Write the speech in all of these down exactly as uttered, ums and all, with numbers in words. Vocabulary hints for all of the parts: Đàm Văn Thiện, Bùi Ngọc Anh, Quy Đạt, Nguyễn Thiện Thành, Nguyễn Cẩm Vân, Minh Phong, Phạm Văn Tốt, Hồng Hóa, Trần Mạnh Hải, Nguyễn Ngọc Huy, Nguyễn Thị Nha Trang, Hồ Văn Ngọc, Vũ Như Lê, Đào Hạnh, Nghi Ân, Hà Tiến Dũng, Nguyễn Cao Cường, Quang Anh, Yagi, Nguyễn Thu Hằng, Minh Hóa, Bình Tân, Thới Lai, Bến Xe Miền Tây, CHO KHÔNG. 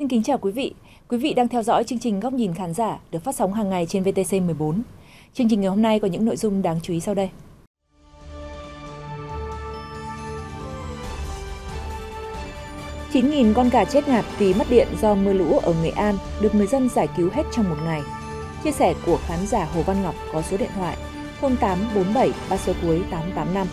Xin kính chào quý vị. Quý vị đang theo dõi chương trình Góc nhìn khán giả được phát sóng hàng ngày trên vê tê xê mười bốn. Chương trình ngày hôm nay có những nội dung đáng chú ý sau đây. chín nghìn con gà chết ngạt vì mất điện do mưa lũ ở Nghệ An được người dân giải cứu hết trong một ngày. Chia sẻ của khán giả Hồ Văn Ngọc có số điện thoại không tám bốn bảy ba số cuối tám tám năm.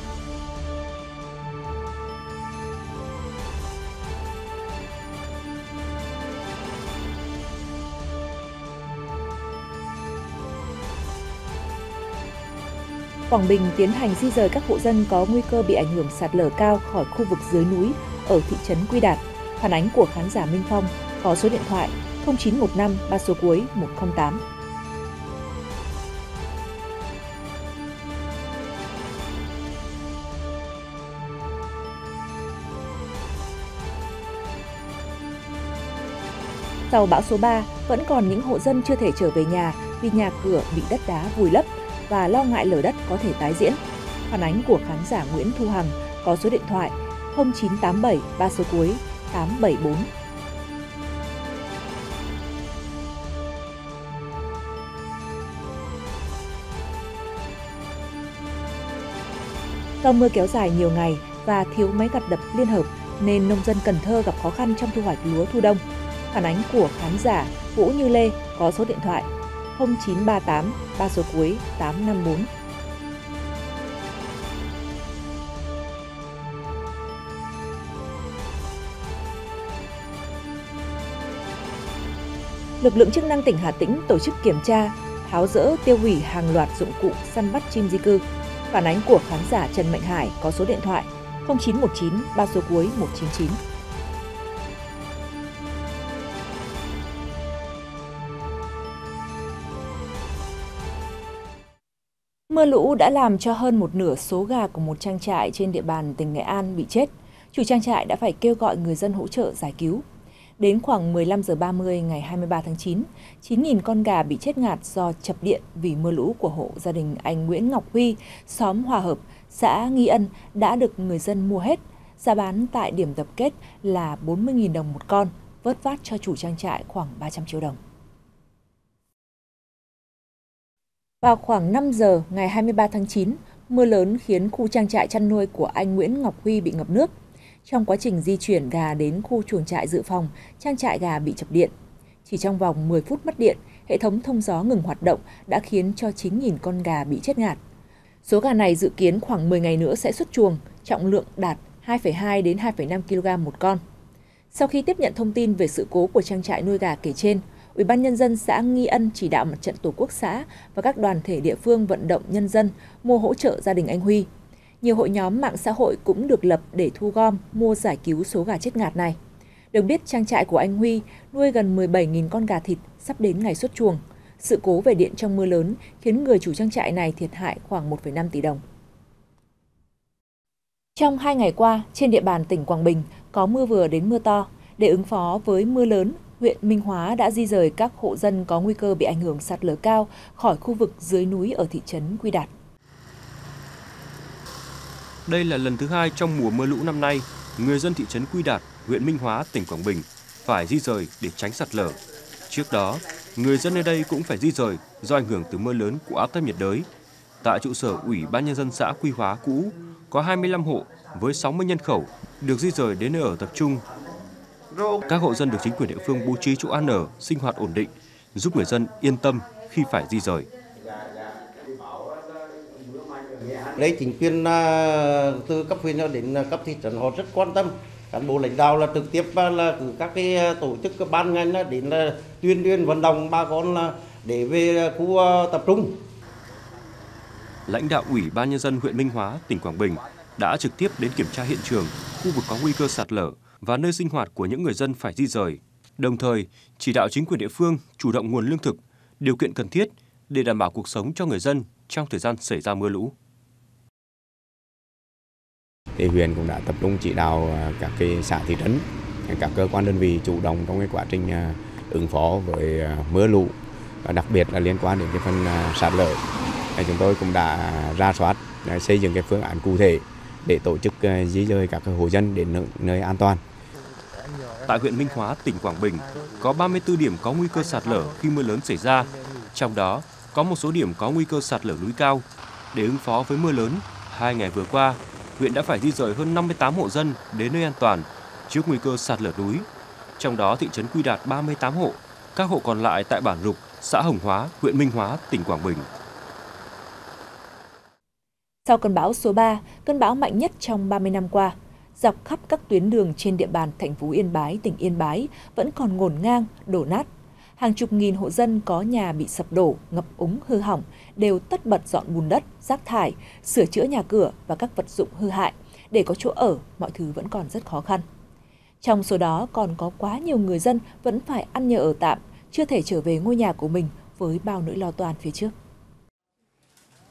Quảng Bình tiến hành di rời các hộ dân có nguy cơ bị ảnh hưởng sạt lở cao khỏi khu vực dưới núi ở thị trấn Quy Đạt. Phản ánh của khán giả Minh Phong có số điện thoại không chín một năm ba số cuối một không tám. Sau bão số ba, vẫn còn những hộ dân chưa thể trở về nhà vì nhà cửa bị đất đá vùi lấp và lo ngại lở đất có thể tái diễn. Phản ánh của khán giả Nguyễn Thu Hằng có số điện thoại không chín tám bảy ba số cuối tám bảy bốn. Do mưa kéo dài nhiều ngày và thiếu máy gặt đập liên hợp nên nông dân Cần Thơ gặp khó khăn trong thu hoạch lúa thu đông. Phản ánh của khán giả Vũ Như Lê có số điện thoại không chín ba tám ba số cuối tám năm bốn. Lực lượng chức năng tỉnh Hà Tĩnh tổ chức kiểm tra, tháo dỡ, tiêu hủy hàng loạt dụng cụ săn bắt chim di cư. Phản ánh của khán giả Trần Mạnh Hải có số điện thoại không chín một chín ba số cuối một chín chín. Mưa lũ đã làm cho hơn một nửa số gà của một trang trại trên địa bàn tỉnh Nghệ An bị chết. Chủ trang trại đã phải kêu gọi người dân hỗ trợ giải cứu. Đến khoảng mười lăm giờ ba mươi ngày hai mươi ba tháng chín, chín nghìn con gà bị chết ngạt do chập điện vì mưa lũ của hộ gia đình anh Nguyễn Ngọc Huy, xóm Hòa Hợp, xã Nghi Ân đã được người dân mua hết. Giá bán tại điểm tập kết là bốn mươi nghìn đồng một con, vớt vát cho chủ trang trại khoảng ba trăm triệu đồng. Vào khoảng năm giờ ngày hai mươi ba tháng chín, mưa lớn khiến khu trang trại chăn nuôi của anh Nguyễn Ngọc Huy bị ngập nước. Trong quá trình di chuyển gà đến khu chuồng trại dự phòng, trang trại gà bị chập điện. Chỉ trong vòng mười phút mất điện, hệ thống thông gió ngừng hoạt động đã khiến cho chín nghìn con gà bị chết ngạt. Số gà này dự kiến khoảng mười ngày nữa sẽ xuất chuồng, trọng lượng đạt hai phẩy hai đến hai phẩy năm ki lô gam một con. Sau khi tiếp nhận thông tin về sự cố của trang trại nuôi gà kể trên, Ủy ban nhân dân xã Nghi Ân chỉ đạo Mặt trận Tổ quốc xã và các đoàn thể địa phương vận động nhân dân mua hỗ trợ gia đình anh Huy. Nhiều hội nhóm mạng xã hội cũng được lập để thu gom, mua giải cứu số gà chết ngạt này. Được biết, trang trại của anh Huy nuôi gần mười bảy nghìn con gà thịt sắp đến ngày xuất chuồng. Sự cố về điện trong mưa lớn khiến người chủ trang trại này thiệt hại khoảng một phẩy năm tỷ đồng. Trong hai ngày qua, trên địa bàn tỉnh Quảng Bình có mưa vừa đến mưa to. Để ứng phó với mưa lớn, huyện Minh Hóa đã di rời các hộ dân có nguy cơ bị ảnh hưởng sạt lở cao khỏi khu vực dưới núi ở thị trấn Quy Đạt. Đây là lần thứ hai trong mùa mưa lũ năm nay, người dân thị trấn Quy Đạt, huyện Minh Hóa, tỉnh Quảng Bình phải di rời để tránh sạt lở. Trước đó, người dân nơi đây cũng phải di rời do ảnh hưởng từ mưa lớn của áp thấp nhiệt đới. Tại trụ sở Ủy ban nhân dân xã Quy Hóa cũ, có hai mươi lăm hộ với sáu mươi nhân khẩu được di rời đến nơi ở tập trung. Các hộ dân được chính quyền địa phương bố trí chỗ ăn ở, sinh hoạt ổn định, giúp người dân yên tâm khi phải di rời. Lấy chính quyền từ cấp huyện cho đến cấp thị trấn họ rất quan tâm. Cán bộ lãnh đạo là trực tiếp là cử các cái tổ chức các ban ngành đến tuyên truyền vận động bà con là để về khu tập trung. Lãnh đạo Ủy ban nhân dân huyện Minh Hóa, tỉnh Quảng Bình đã trực tiếp đến kiểm tra hiện trường, khu vực có nguy cơ sạt lở và nơi sinh hoạt của những người dân phải di rời, đồng thời chỉ đạo chính quyền địa phương chủ động nguồn lương thực, điều kiện cần thiết để đảm bảo cuộc sống cho người dân trong thời gian xảy ra mưa lũ. Thì huyện cũng đã tập trung chỉ đạo các cái xã thị trấn, các cơ quan đơn vị chủ động trong cái quá trình ứng phó với mưa lũ, đặc biệt là liên quan đến cái phần sạt lở. Chúng tôi cũng đã ra soát, xây dựng cái phương án cụ thể để tổ chức di dời các hộ dân đến nơi an toàn. tại huyện Minh Hóa, tỉnh Quảng Bình, có ba mươi tư điểm có nguy cơ sạt lở khi mưa lớn xảy ra. Trong đó, có một số điểm có nguy cơ sạt lở núi cao. Để ứng phó với mưa lớn, hai ngày vừa qua, huyện đã phải di rời hơn năm mươi tám hộ dân đến nơi an toàn trước nguy cơ sạt lở núi. Trong đó, thị trấn Quy Đạt ba mươi tám hộ, các hộ còn lại tại Bản Lục, xã Hồng Hóa, huyện Minh Hóa, tỉnh Quảng Bình. Sau cơn bão số ba, cơn bão mạnh nhất trong ba mươi năm qua, dọc khắp các tuyến đường trên địa bàn thành phố Yên Bái, tỉnh Yên Bái vẫn còn ngổn ngang, đổ nát. Hàng chục nghìn hộ dân có nhà bị sập đổ, ngập úng, hư hỏng đều tất bật dọn bùn đất, rác thải, sửa chữa nhà cửa và các vật dụng hư hại. Để có chỗ ở, mọi thứ vẫn còn rất khó khăn. Trong số đó còn có quá nhiều người dân vẫn phải ăn nhờ ở tạm, chưa thể trở về ngôi nhà của mình với bao nỗi lo toan phía trước.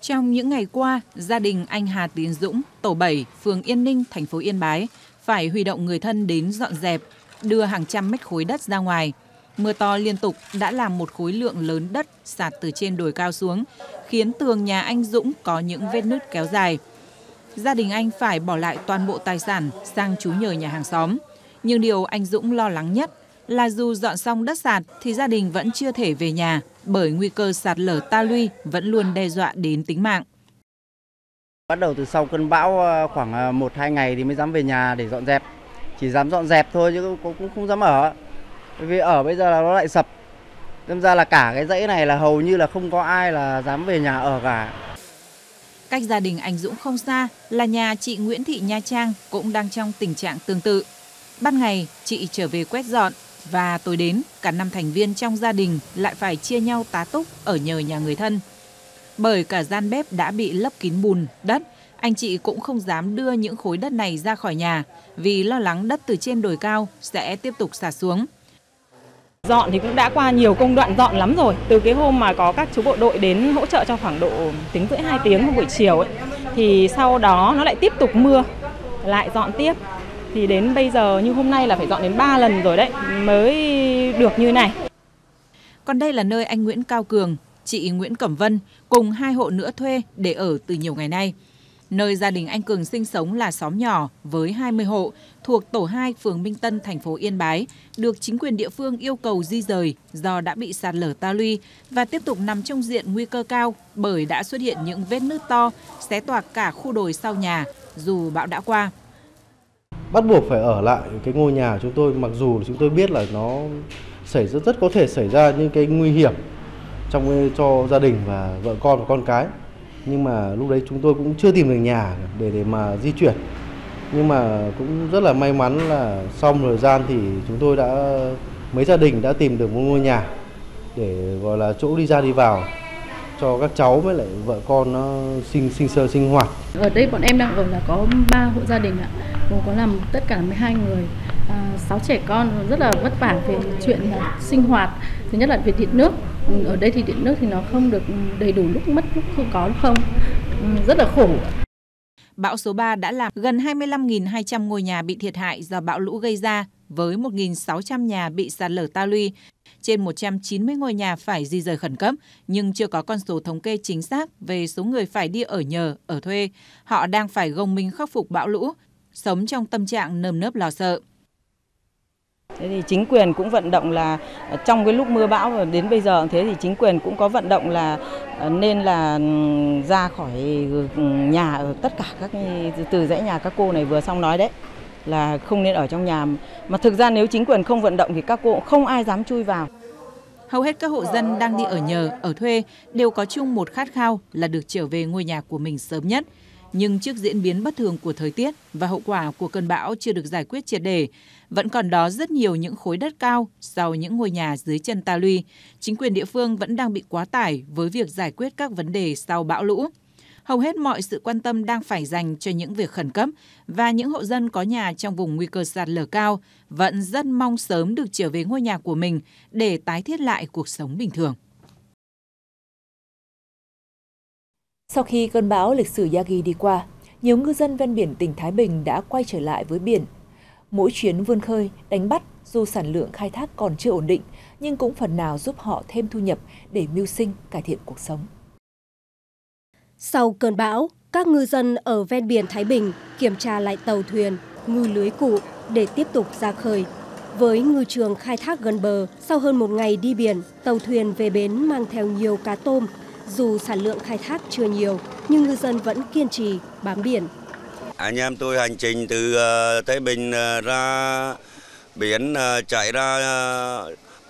Trong những ngày qua, gia đình anh Hà Tiến Dũng, tổ bảy, phường Yên Ninh, thành phố Yên Bái phải huy động người thân đến dọn dẹp, đưa hàng trăm mét khối đất ra ngoài. Mưa to liên tục đã làm một khối lượng lớn đất sạt từ trên đồi cao xuống, khiến tường nhà anh Dũng có những vết nứt kéo dài. Gia đình anh phải bỏ lại toàn bộ tài sản sang trú nhờ nhà hàng xóm. Nhưng điều anh Dũng lo lắng nhất là dù dọn xong đất sạt thì gia đình vẫn chưa thể về nhà, bởi nguy cơ sạt lở ta luy vẫn luôn đe dọa đến tính mạng. Bắt đầu từ sau cơn bão khoảng một hai ngày thì mới dám về nhà để dọn dẹp. Chỉ dám dọn dẹp thôi chứ cũng không dám ở. Bởi vì ở bây giờ là nó lại sập. Nên ra là cả cái dãy này là hầu như là không có ai là dám về nhà ở cả. Cách gia đình anh Dũng không xa là nhà chị Nguyễn Thị Nha Trang cũng đang trong tình trạng tương tự. Ban ngày chị trở về quét dọn và tối đến cả năm thành viên trong gia đình lại phải chia nhau tá túc ở nhờ nhà người thân. Bởi cả gian bếp đã bị lấp kín bùn, đất, anh chị cũng không dám đưa những khối đất này ra khỏi nhà vì lo lắng đất từ trên đồi cao sẽ tiếp tục sạt xuống. Dọn thì cũng đã qua nhiều công đoạn dọn lắm rồi. Từ cái hôm mà có các chú bộ đội đến hỗ trợ cho khoảng độ tính rưỡi hai tiếng hôm buổi chiều ấy, thì sau đó nó lại tiếp tục mưa, lại dọn tiếp. Thì đến bây giờ như hôm nay là phải dọn đến ba lần rồi đấy mới được như này. Còn đây là nơi anh Nguyễn Cao Cường, chị Nguyễn Cẩm Vân cùng hai hộ nữa thuê để ở từ nhiều ngày nay. Nơi gia đình anh Cường sinh sống là xóm nhỏ với hai mươi hộ thuộc tổ hai phường Minh Tân, thành phố Yên Bái, được chính quyền địa phương yêu cầu di dời do đã bị sạt lở ta luy và tiếp tục nằm trong diện nguy cơ cao bởi đã xuất hiện những vết nứt to xé toạc cả khu đồi sau nhà dù bão đã qua. Bắt buộc phải ở lại cái ngôi nhà của chúng tôi, mặc dù chúng tôi biết là nó xảy rất rất có thể xảy ra những cái nguy hiểm trong cho gia đình và vợ con và con cái, nhưng mà lúc đấy chúng tôi cũng chưa tìm được nhà để để mà di chuyển. Nhưng mà cũng rất là may mắn là sau thời gian thì chúng tôi đã mấy gia đình đã tìm được một ngôi nhà để gọi là chỗ đi ra đi vào cho các cháu với lại vợ con nó sinh sinh sơ sinh hoạt. Ở đây bọn em đang ở là có ba hộ gia đình ạ. Cô có làm tất cả mười hai người, sáu trẻ con, rất là vất vả về chuyện là sinh hoạt. Thứ nhất là về điện nước. Ở đây thì điện nước thì nó không được đầy đủ, lúc mất lúc không có lúc không. Rất là khổ. Bão số ba đã làm gần hai mươi lăm nghìn hai trăm ngôi nhà bị thiệt hại do bão lũ gây ra, với một nghìn sáu trăm nhà bị sạt lở ta luy. Trên một trăm chín mươi ngôi nhà phải di rời khẩn cấp, nhưng chưa có con số thống kê chính xác về số người phải đi ở nhờ, ở thuê. Họ đang phải gồng mình khắc phục bão lũ, sống trong tâm trạng nơm nớp lo sợ. Thế thì chính quyền cũng vận động là trong cái lúc mưa bão và đến bây giờ thế thì chính quyền cũng có vận động là nên là ra khỏi nhà ở tất cả các từ dãy nhà các cô này vừa xong nói đấy, là không nên ở trong nhà. Mà thực ra nếu chính quyền không vận động thì các cô không ai dám chui vào. Hầu hết các hộ dân đang đi ở nhờ, ở thuê đều có chung một khát khao là được trở về ngôi nhà của mình sớm nhất. Nhưng trước diễn biến bất thường của thời tiết và hậu quả của cơn bão chưa được giải quyết triệt để, vẫn còn đó rất nhiều những khối đất cao sau những ngôi nhà dưới chân ta luy. Chính quyền địa phương vẫn đang bị quá tải với việc giải quyết các vấn đề sau bão lũ. Hầu hết mọi sự quan tâm đang phải dành cho những việc khẩn cấp và những hộ dân có nhà trong vùng nguy cơ sạt lở cao vẫn rất mong sớm được trở về ngôi nhà của mình để tái thiết lại cuộc sống bình thường. Sau khi cơn bão lịch sử Yagi đi qua, nhiều ngư dân ven biển tỉnh Thái Bình đã quay trở lại với biển. Mỗi chuyến vươn khơi, đánh bắt dù sản lượng khai thác còn chưa ổn định, nhưng cũng phần nào giúp họ thêm thu nhập để mưu sinh, cải thiện cuộc sống. Sau cơn bão, các ngư dân ở ven biển Thái Bình kiểm tra lại tàu thuyền, ngư lưới cụ để tiếp tục ra khơi. Với ngư trường khai thác gần bờ, sau hơn một ngày đi biển, tàu thuyền về bến mang theo nhiều cá tôm. Dù sản lượng khai thác chưa nhiều, nhưng ngư dân vẫn kiên trì bám biển. Anh em tôi hành trình từ Thái Bình ra biển, chạy ra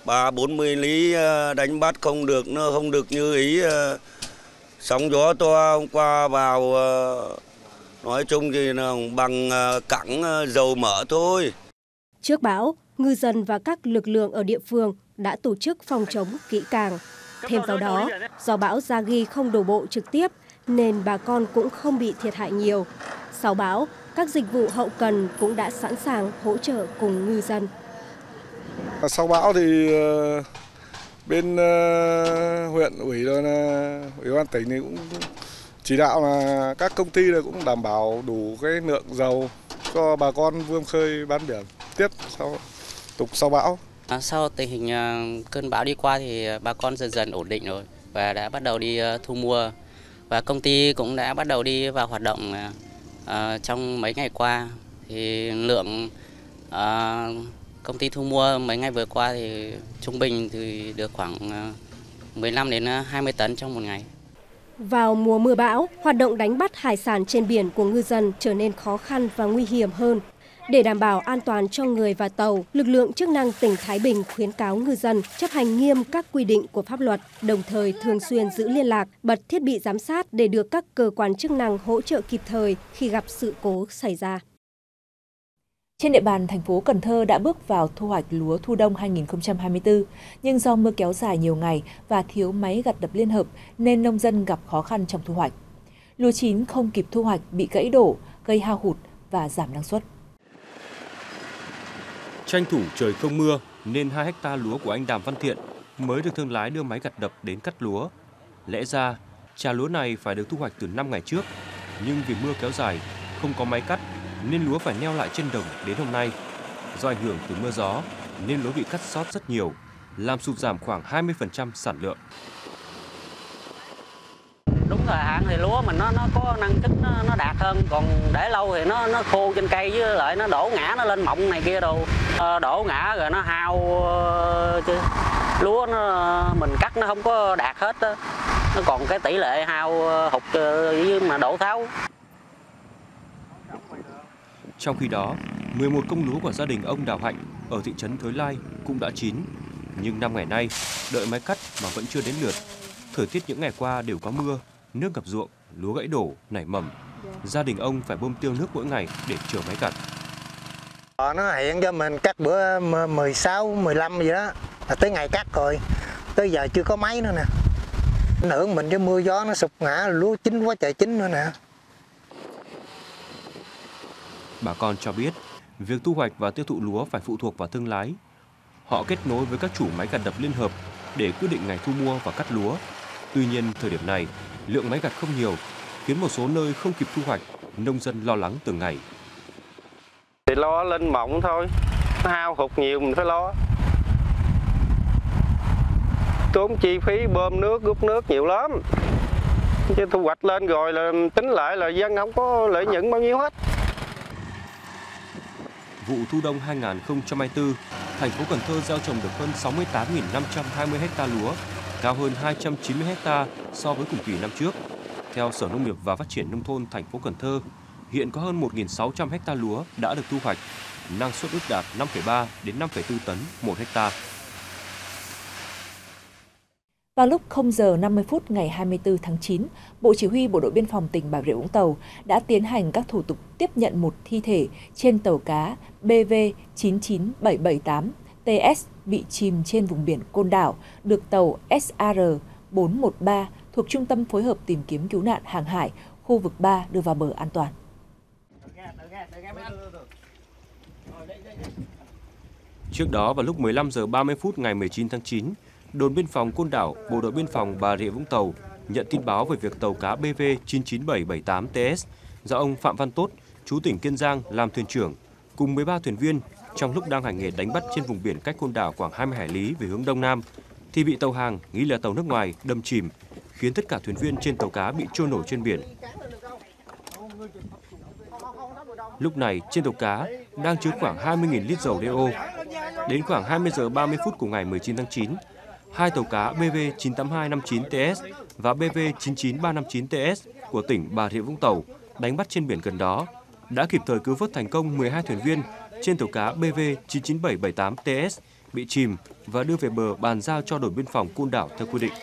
ba bốn mươi lý đánh bắt không được, nó không được như ý. Sóng gió to hôm qua vào, nói chung thì bằng cẳng dầu mỡ thôi. Trước bão, ngư dân và các lực lượng ở địa phương đã tổ chức phòng chống kỹ càng. Thêm vào đó, do bão Ra Ghi không đổ bộ trực tiếp nên bà con cũng không bị thiệt hại nhiều. Sau bão, các dịch vụ hậu cần cũng đã sẵn sàng hỗ trợ cùng ngư dân. Sau bão thì bên huyện ủy rồi là ủy ban tỉnh thì cũng chỉ đạo là các công ty là cũng đảm bảo đủ cái lượng dầu cho bà con vươn khơi bán biển tiếp sau tục sau bão. Sau tình hình cơn bão đi qua thì bà con dần dần ổn định rồi và đã bắt đầu đi thu mua, và công ty cũng đã bắt đầu đi vào hoạt động trong mấy ngày qua. Thì lượng công ty thu mua mấy ngày vừa qua thì trung bình thì được khoảng mười lăm đến hai mươi tấn trong một ngày. Vào mùa mưa bão, hoạt động đánh bắt hải sản trên biển của ngư dân trở nên khó khăn và nguy hiểm hơn. Để đảm bảo an toàn cho người và tàu, lực lượng chức năng tỉnh Thái Bình khuyến cáo ngư dân chấp hành nghiêm các quy định của pháp luật, đồng thời thường xuyên giữ liên lạc, bật thiết bị giám sát để được các cơ quan chức năng hỗ trợ kịp thời khi gặp sự cố xảy ra. Trên địa bàn thành phố Cần Thơ đã bước vào thu hoạch lúa thu đông hai nghìn không trăm hai mươi tư, nhưng do mưa kéo dài nhiều ngày và thiếu máy gặt đập liên hợp nên nông dân gặp khó khăn trong thu hoạch. Lúa chín không kịp thu hoạch bị gãy đổ, gây hao hụt và giảm năng suất. Tranh thủ trời không mưa nên hai hecta lúa của anh Đàm Văn Thiện mới được thương lái đưa máy gặt đập đến cắt lúa. Lẽ ra, trà lúa này phải được thu hoạch từ năm ngày trước, nhưng vì mưa kéo dài, không có máy cắt nên lúa phải neo lại trên đồng đến hôm nay. Do ảnh hưởng từ mưa gió nên lúa bị cắt sót rất nhiều, làm sụt giảm khoảng hai mươi phần trăm sản lượng. Đúng thời hạn thì lúa mình nó nó có năng suất nó, nó đạt hơn, còn để lâu thì nó nó khô trên cây với lại nó đổ ngã, nó lên mọng này kia đồ, đổ ngã rồi nó hao chứ. Lúa nó mình cắt nó không có đạt hết đó. Nó còn cái tỷ lệ hao hụt với mà đổ tháo. Trong khi đó, mười một công lúa của gia đình ông Đào Hạnh ở thị trấn Thới Lai cũng đã chín, nhưng năm ngày nay đợi máy cắt mà vẫn chưa đến lượt. Thời tiết những ngày qua đều có mưa, nước ngập ruộng, lúa gãy đổ, nảy mầm. Gia đình ông phải bơm tiêu nước mỗi ngày để chờ máy cắt. Nó hẹn cho mình cắt bữa mười sáu, mười lăm gì đó, là tới ngày cắt rồi, tới giờ chưa có máy nữa nè. Ảnh hưởng mình với mưa gió nó sụp ngã, lúa chín quá trời chín nữa nè. Bà con cho biết, việc thu hoạch và tiêu thụ lúa phải phụ thuộc vào thương lái. Họ kết nối với các chủ máy gặt đập liên hợp để quyết định ngày thu mua và cắt lúa. Tuy nhiên, thời điểm này, lượng máy gặt không nhiều, khiến một số nơi không kịp thu hoạch, nông dân lo lắng từng ngày. Thì lo lên mỏng thôi, nó hao hụt nhiều mình phải lo. Tốn chi phí bơm nước, rút nước nhiều lắm. Chứ thu hoạch lên rồi là tính lại là dân không có lợi nhuận bao nhiêu hết. Vụ thu đông hai nghìn không trăm hai mươi tư, thành phố Cần Thơ gieo trồng được hơn sáu mươi tám nghìn năm trăm hai mươi ha lúa, cao hơn hai trăm chín mươi ha so với cùng kỳ năm trước. Theo Sở Nông nghiệp và Phát triển Nông thôn thành phố Cần Thơ, hiện có hơn một nghìn sáu trăm ha lúa đã được thu hoạch, năng suất ước đạt năm phẩy ba đến năm phẩy bốn tấn một ha. Vào lúc không giờ năm mươi phút ngày hai mươi tư tháng chín, Bộ Chỉ huy Bộ đội Biên phòng tỉnh Bà Rịa Vũng Tàu đã tiến hành các thủ tục tiếp nhận một thi thể trên tàu cá B V chín chín bảy bảy tám T S bị chìm trên vùng biển Côn Đảo, được tàu S A R bốn một ba thuộc Trung tâm Phối hợp Tìm kiếm Cứu nạn Hàng hải, khu vực ba đưa vào bờ an toàn. Trước đó, vào lúc mười lăm giờ ba mươi phút ngày mười chín tháng chín, Đồn biên phòng Côn Đảo, Bộ đội biên phòng Bà Rịa Vũng Tàu nhận tin báo về việc tàu cá B V chín chín bảy bảy tám T S do ông Phạm Văn Tốt, trú tỉnh Kiên Giang làm thuyền trưởng, cùng mười ba thuyền viên trong lúc đang hành nghề đánh bắt trên vùng biển cách Côn Đảo khoảng hai mươi hải lý về hướng đông nam thì bị tàu hàng nghi là tàu nước ngoài đâm chìm, khiến tất cả thuyền viên trên tàu cá bị trôi nổi trên biển. Lúc này trên tàu cá đang chứa khoảng hai mươi nghìn lít dầu đê ô. Đến khoảng hai mươi giờ ba mươi phút của ngày mười chín tháng chín, hai tàu cá B V chín tám hai năm chín T S và B V chín chín ba năm chín T S của tỉnh Bà Rịa Vũng Tàu đánh bắt trên biển gần đó đã kịp thời cứu vớt thành công mười hai thuyền viên trên tàu cá B V chín chín bảy bảy tám T S bị chìm và đưa về bờ bàn giao cho đồn biên phòng Côn Đảo theo quy định.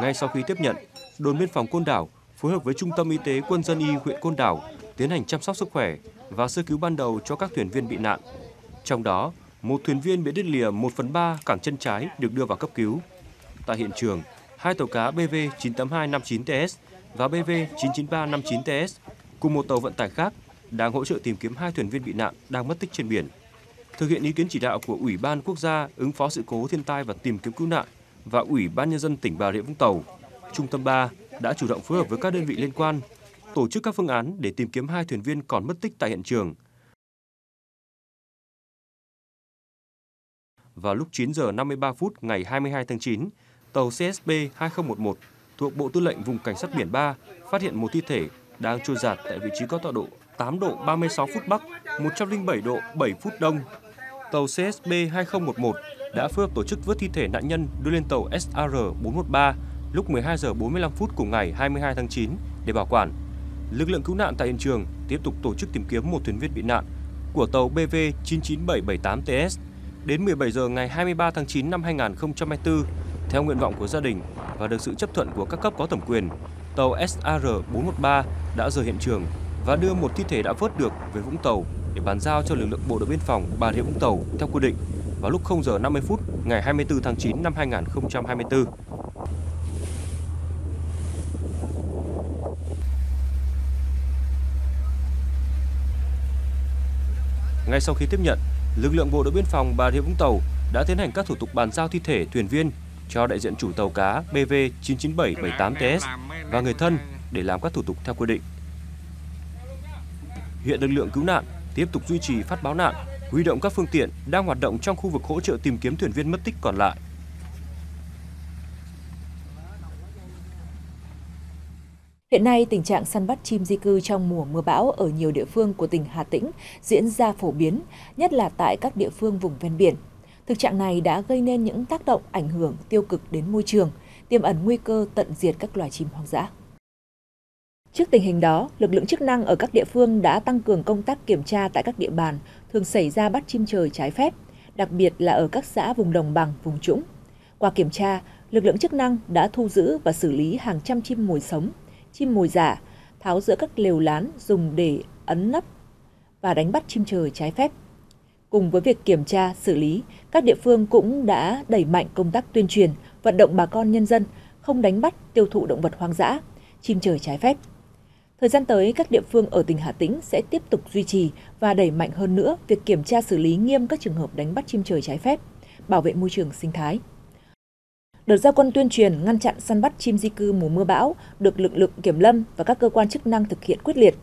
Ngay sau khi tiếp nhận, đồn biên phòng Côn Đảo phối hợp với Trung tâm Y tế Quân dân Y huyện Côn Đảo tiến hành chăm sóc sức khỏe và sơ cứu ban đầu cho các thuyền viên bị nạn. Trong đó, một thuyền viên bị đứt lìa một phần ba cẳng chân trái được đưa vào cấp cứu. Tại hiện trường, hai tàu cá B V chín tám hai năm chín T S và B V chín chín ba năm chín T S cùng một tàu vận tải khác đang hỗ trợ tìm kiếm hai thuyền viên bị nạn đang mất tích trên biển. Thực hiện ý kiến chỉ đạo của Ủy ban Quốc gia ứng phó sự cố thiên tai và tìm kiếm cứu nạn và Ủy ban Nhân dân tỉnh Bà Rịa Vũng Tàu, Trung tâm ba đã chủ động phối hợp với các đơn vị liên quan, tổ chức các phương án để tìm kiếm hai thuyền viên còn mất tích tại hiện trường. Vào lúc chín giờ năm mươi ba phút ngày hai mươi hai tháng chín, tàu C S B hai không một một thuộc Bộ Tư lệnh Vùng Cảnh sát Biển ba phát hiện một thi thể đang trôi dạt tại vị trí có tọa độ tám độ ba mươi sáu phút Bắc, một trăm lẻ bảy độ bảy phút Đông. Tàu C S B hai không một một đã phối hợp tổ chức vớt thi thể nạn nhân đưa lên tàu S R bốn một ba lúc mười hai giờ bốn mươi lăm phút cùng ngày hai mươi hai tháng chín để bảo quản. Lực lượng cứu nạn tại hiện trường tiếp tục tổ chức tìm kiếm một thuyền viên bị nạn của tàu B V chín chín bảy bảy tám T S. Đến mười bảy giờ ngày hai mươi ba tháng chín năm hai nghìn không trăm hai mươi tư, theo nguyện vọng của gia đình và được sự chấp thuận của các cấp có thẩm quyền, tàu S R bốn một ba đã rời hiện trường và đưa một thi thể đã vớt được về Vũng Tàu để bàn giao cho lực lượng Bộ đội biên phòng Bà Rịa Vũng Tàu theo quy định vào lúc không giờ năm mươi phút ngày hai mươi tư tháng chín năm hai nghìn không trăm hai mươi tư. Ngay sau khi tiếp nhận, lực lượng Bộ đội biên phòng Bà Rịa Vũng Tàu đã tiến hành các thủ tục bàn giao thi thể thuyền viên cho đại diện chủ tàu cá B V chín chín bảy bảy tám T S và người thân để làm các thủ tục theo quy định. Hiện lực lượng cứu nạn tiếp tục duy trì phát báo nạn, huy động các phương tiện đang hoạt động trong khu vực hỗ trợ tìm kiếm thuyền viên mất tích còn lại. Hiện nay, tình trạng săn bắt chim di cư trong mùa mưa bão ở nhiều địa phương của tỉnh Hà Tĩnh diễn ra phổ biến, nhất là tại các địa phương vùng ven biển. Thực trạng này đã gây nên những tác động ảnh hưởng tiêu cực đến môi trường, tiềm ẩn nguy cơ tận diệt các loài chim hoang dã. Trước tình hình đó, lực lượng chức năng ở các địa phương đã tăng cường công tác kiểm tra tại các địa bàn thường xảy ra bắt chim trời trái phép, đặc biệt là ở các xã vùng đồng bằng, vùng trũng. Qua kiểm tra, lực lượng chức năng đã thu giữ và xử lý hàng trăm chim mồi sống, chim mồi giả, tháo giữa các lều lán dùng để ấn nấp và đánh bắt chim trời trái phép. Cùng với việc kiểm tra, xử lý, các địa phương cũng đã đẩy mạnh công tác tuyên truyền, vận động bà con nhân dân không đánh bắt, tiêu thụ động vật hoang dã, chim trời trái phép. Thời gian tới, các địa phương ở tỉnh Hà Tĩnh sẽ tiếp tục duy trì và đẩy mạnh hơn nữa việc kiểm tra xử lý nghiêm các trường hợp đánh bắt chim trời trái phép, bảo vệ môi trường sinh thái. Đợt ra quân tuyên truyền ngăn chặn săn bắt chim di cư mùa mưa bão được lực lượng kiểm lâm và các cơ quan chức năng thực hiện quyết liệt.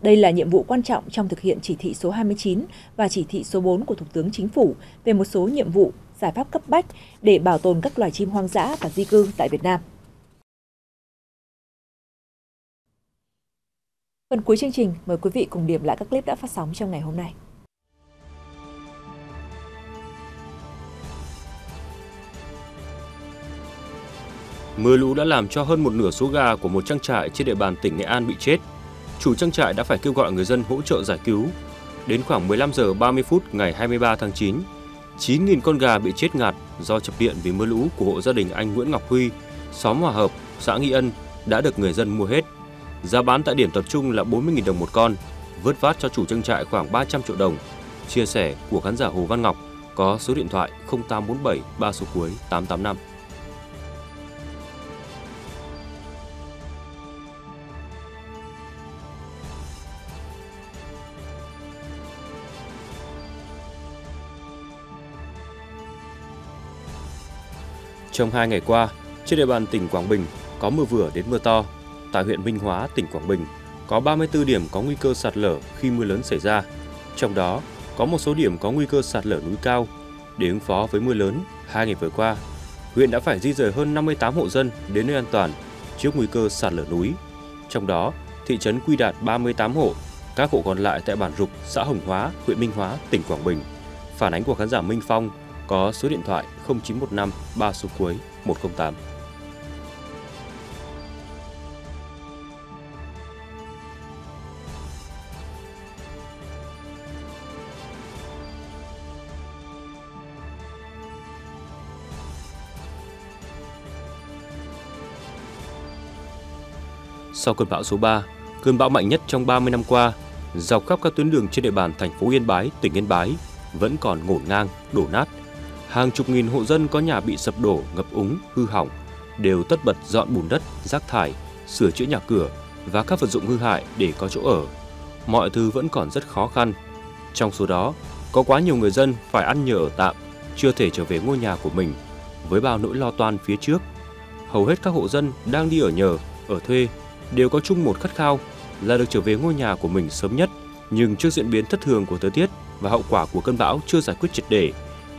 Đây là nhiệm vụ quan trọng trong thực hiện chỉ thị số hai mươi chín và chỉ thị số bốn của Thủ tướng Chính phủ về một số nhiệm vụ, giải pháp cấp bách để bảo tồn các loài chim hoang dã và di cư tại Việt Nam. Phần cuối chương trình, mời quý vị cùng điểm lại các clip đã phát sóng trong ngày hôm nay. Mưa lũ đã làm cho hơn một nửa số gà của một trang trại trên địa bàn tỉnh Nghệ An bị chết. Chủ trang trại đã phải kêu gọi người dân hỗ trợ giải cứu. Đến khoảng mười lăm giờ ba mươi phút ngày hai mươi ba tháng chín, chín nghìn con gà bị chết ngạt do chập điện vì mưa lũ của hộ gia đình anh Nguyễn Ngọc Huy, xóm Hòa Hợp, xã Nghi Ân đã được người dân mua hết. Giá bán tại điểm tập trung là bốn mươi nghìn đồng một con, vớt vát cho chủ trang trại khoảng ba trăm triệu đồng. Chia sẻ của khán giả Hồ Văn Ngọc có số điện thoại không tám bốn bảy ba số cuối tám tám năm. Trong hai ngày qua, trên địa bàn tỉnh Quảng Bình có mưa vừa đến mưa to. Tại huyện Minh Hóa, tỉnh Quảng Bình có ba mươi tư điểm có nguy cơ sạt lở khi mưa lớn xảy ra. Trong đó, có một số điểm có nguy cơ sạt lở núi cao. Để ứng phó với mưa lớn, hai ngày vừa qua, huyện đã phải di rời hơn năm mươi tám hộ dân đến nơi an toàn trước nguy cơ sạt lở núi. trong đó thị trấn Quy Đạt ba mươi tám hộ, các hộ còn lại tại bản Rục, xã Hồng Hóa, huyện Minh Hóa, tỉnh Quảng Bình. Phản ánh của khán giả Minh Phong có số điện thoại không chín một năm ba số cuối một không tám. Sau cơn bão số ba, cơn bão mạnh nhất trong ba mươi năm qua, dọc khắp các tuyến đường trên địa bàn thành phố Yên Bái, tỉnh Yên Bái vẫn còn ngổn ngang, đổ nát. Hàng chục nghìn hộ dân có nhà bị sập đổ, ngập úng, hư hỏng đều tất bật dọn bùn đất, rác thải, sửa chữa nhà cửa và các vật dụng hư hại để có chỗ ở. Mọi thứ vẫn còn rất khó khăn. Trong số đó, có quá nhiều người dân phải ăn nhờ ở tạm, chưa thể trở về ngôi nhà của mình với bao nỗi lo toan phía trước. Hầu hết các hộ dân đang đi ở nhờ, ở thuê đều có chung một khát khao là được trở về ngôi nhà của mình sớm nhất. Nhưng trước diễn biến thất thường của thời tiết và hậu quả của cơn bão chưa giải quyết triệt để,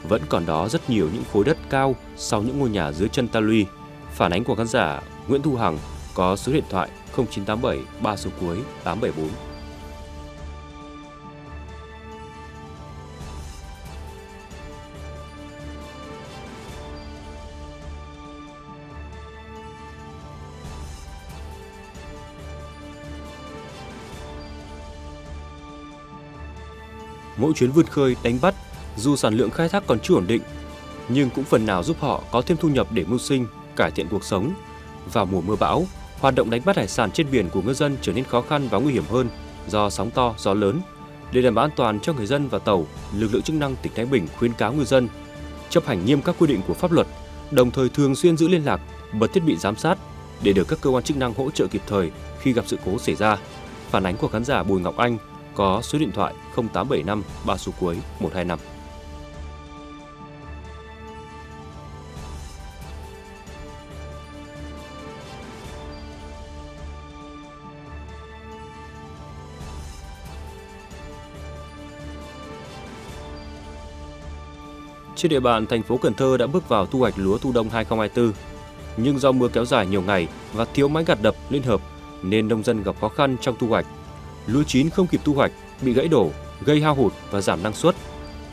vẫn còn đó rất nhiều những khối đất cao sau những ngôi nhà dưới chân ta luy. Phản ánh của khán giả Nguyễn Thu Hằng có số điện thoại không chín tám bảy ba số cuối tám bảy bốn. Mỗi chuyến vươn khơi đánh bắt, dù sản lượng khai thác còn chưa ổn định, nhưng cũng phần nào giúp họ có thêm thu nhập để mưu sinh, cải thiện cuộc sống. Vào mùa mưa bão, hoạt động đánh bắt hải sản trên biển của ngư dân trở nên khó khăn và nguy hiểm hơn do sóng to, gió lớn. Để đảm bảo an toàn cho người dân và tàu, lực lượng chức năng tỉnh Thái Bình khuyến cáo ngư dân chấp hành nghiêm các quy định của pháp luật, đồng thời thường xuyên giữ liên lạc, bật thiết bị giám sát để được các cơ quan chức năng hỗ trợ kịp thời khi gặp sự cố xảy ra. Phản ánh của khán giả Bùi Ngọc Anh có số điện thoại không tám bảy năm ba số cuối một hai năm. Trên địa bàn thành phố Cần Thơ đã bước vào thu hoạch lúa thu đông hai không hai tư, nhưng do mưa kéo dài nhiều ngày và thiếu máy gặt đập liên hợp nên nông dân gặp khó khăn trong thu hoạch. Lúa chín không kịp thu hoạch, bị gãy đổ, gây hao hụt và giảm năng suất.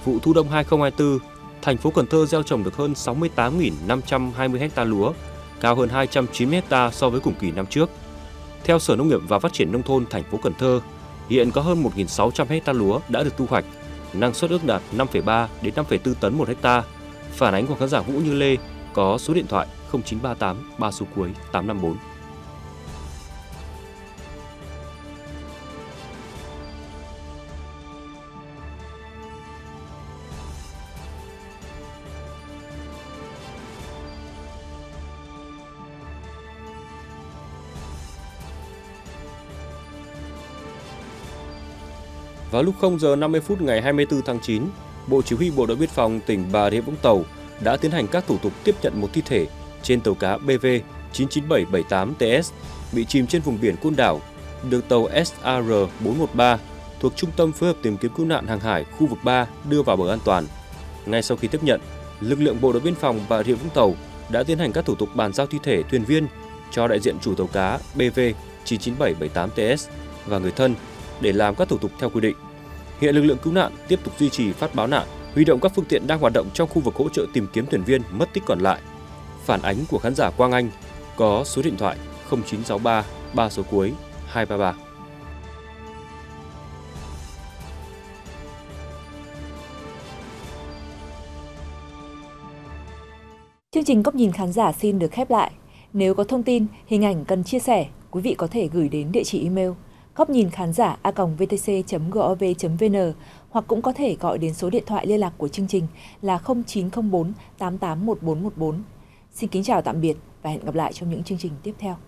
Vụ thu đông hai không hai tư, thành phố Cần Thơ gieo trồng được hơn sáu mươi tám nghìn năm trăm hai mươi ha lúa, cao hơn hai trăm chín mươi ha so với cùng kỳ năm trước. Theo Sở Nông nghiệp và Phát triển Nông thôn thành phố Cần Thơ, hiện có hơn một nghìn sáu trăm ha lúa đã được thu hoạch, năng suất ước đạt năm phẩy ba đến năm phẩy bốn tấn một ha. Phản ánh của khán giả Vũ Như Lê có số điện thoại không chín ba tám ba số cuối tám năm bốn. Vào lúc không giờ năm mươi phút ngày hai mươi tư tháng chín, Bộ Chỉ huy Bộ đội Biên phòng tỉnh Bà Rịa Vũng Tàu đã tiến hành các thủ tục tiếp nhận một thi thể trên tàu cá B V chín chín bảy bảy tám T S bị chìm trên vùng biển Côn Đảo, được tàu S A R bốn một ba thuộc Trung tâm Phối hợp Tìm kiếm Cứu nạn Hàng hải khu vực ba đưa vào bờ an toàn. Ngay sau khi tiếp nhận, lực lượng Bộ đội Biên phòng Bà Rịa Vũng Tàu đã tiến hành các thủ tục bàn giao thi thể thuyền viên cho đại diện chủ tàu cá B V chín chín bảy bảy tám T S và người thân để làm các thủ tục theo quy định. Hiện lực lượng cứu nạn tiếp tục duy trì phát báo nạn, huy động các phương tiện đang hoạt động trong khu vực hỗ trợ tìm kiếm thuyền viên mất tích còn lại. Phản ánh của khán giả Quang Anh có số điện thoại không chín sáu ba ba số cuối hai ba ba. Chương trình Góc nhìn khán giả xin được khép lại. Nếu có thông tin, hình ảnh cần chia sẻ, quý vị có thể gửi đến địa chỉ email góc nhìn khán giả a còng vtc chấm gov chấm vn hoặc cũng có thể gọi đến số điện thoại liên lạc của chương trình là không chín không bốn tám tám một bốn một bốn. Xin kính chào tạm biệt và hẹn gặp lại trong những chương trình tiếp theo.